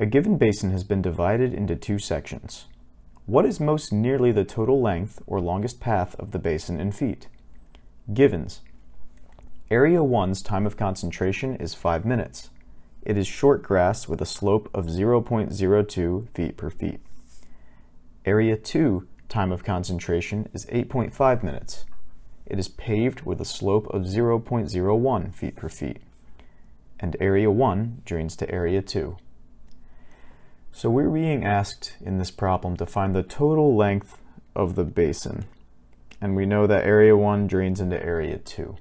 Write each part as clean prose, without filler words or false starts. A given basin has been divided into two sections. What is most nearly the total length or longest path of the basin in feet? Givens. Area 1's time of concentration is 5 minutes. It is short grass with a slope of 0.02 feet per feet. Area 2 time of concentration is 8.5 minutes. It is paved with a slope of 0.01 feet per feet. And Area 1 joins to Area 2. So we're being asked in this problem to find the total length of the basin. And we know that Area 1 drains into Area 2.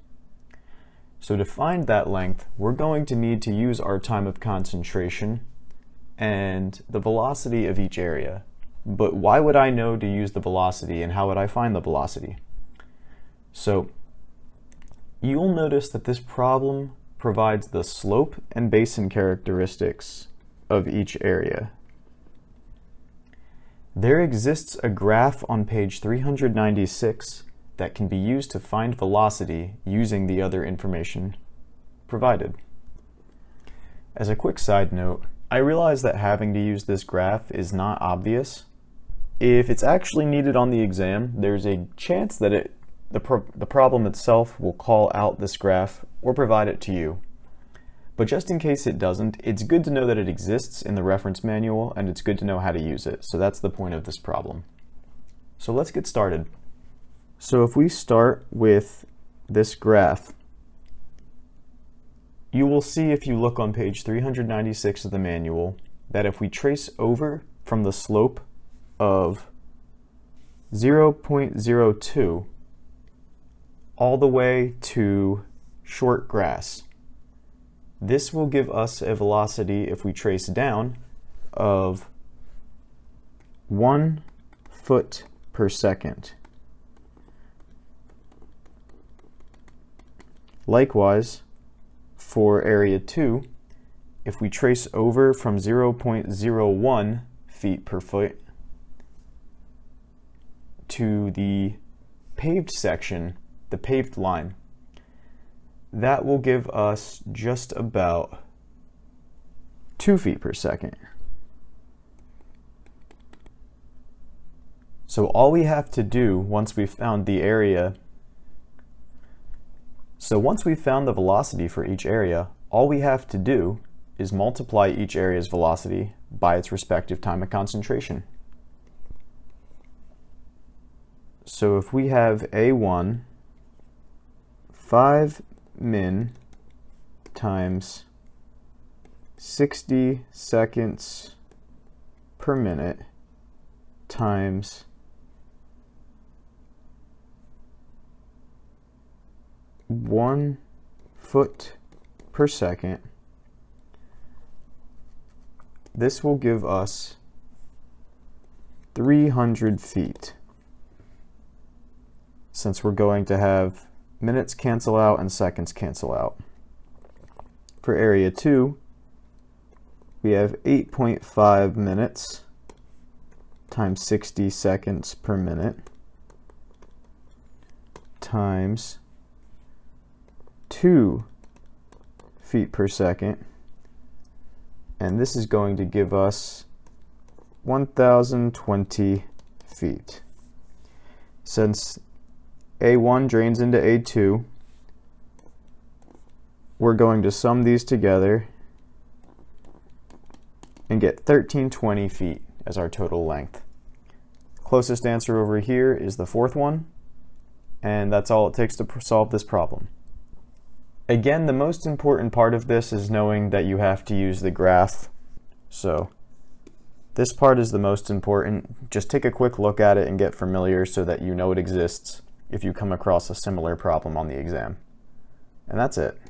So to find that length, we're going to need to use our time of concentration and the velocity of each area. But why would I know to use the velocity, and how would I find the velocity? So you'll notice that this problem provides the slope and basin characteristics of each area. There exists a graph on page 396 that can be used to find velocity using the other information provided. As a quick side note, I realize that having to use this graph is not obvious. If it's actually needed on the exam, there's a chance that the problem itself will call out this graph or provide it to you. But just in case it doesn't, it's good to know that it exists in the reference manual, and it's good to know how to use it. So that's the point of this problem. So let's get started. So if we start with this graph, you will see if you look on page 396 of the manual that if we trace over from the slope of 0.02 all the way to short grass, this will give us a velocity, if we trace down, of 1 foot per second. Likewise, for Area 2, if we trace over from 0.01 feet per foot to the paved section, the paved line, that will give us just about 2 feet per second. So all we have to do once we've found the area once we've found the velocity for each area, all we have to do is multiply each area's velocity by its respective time of concentration. So if we have A1, 5 min times 60 seconds per minute times 1 foot per second, this will give us 300 feet. Since we're going to have minutes cancel out and seconds cancel out. For Area 2, we have 8.5 minutes times 60 seconds per minute times 2 feet per second, and this is going to give us 1,020 feet. Since A1 drains into A2, we're going to sum these together and get 1,320 feet as our total length. Closest answer over here is the fourth one, and that's all it takes to solve this problem. Again, the most important part of this is knowing that you have to use the graph. So this part is the most important. Just take a quick look at it and get familiar so that you know it exists if you come across a similar problem on the exam. And that's it.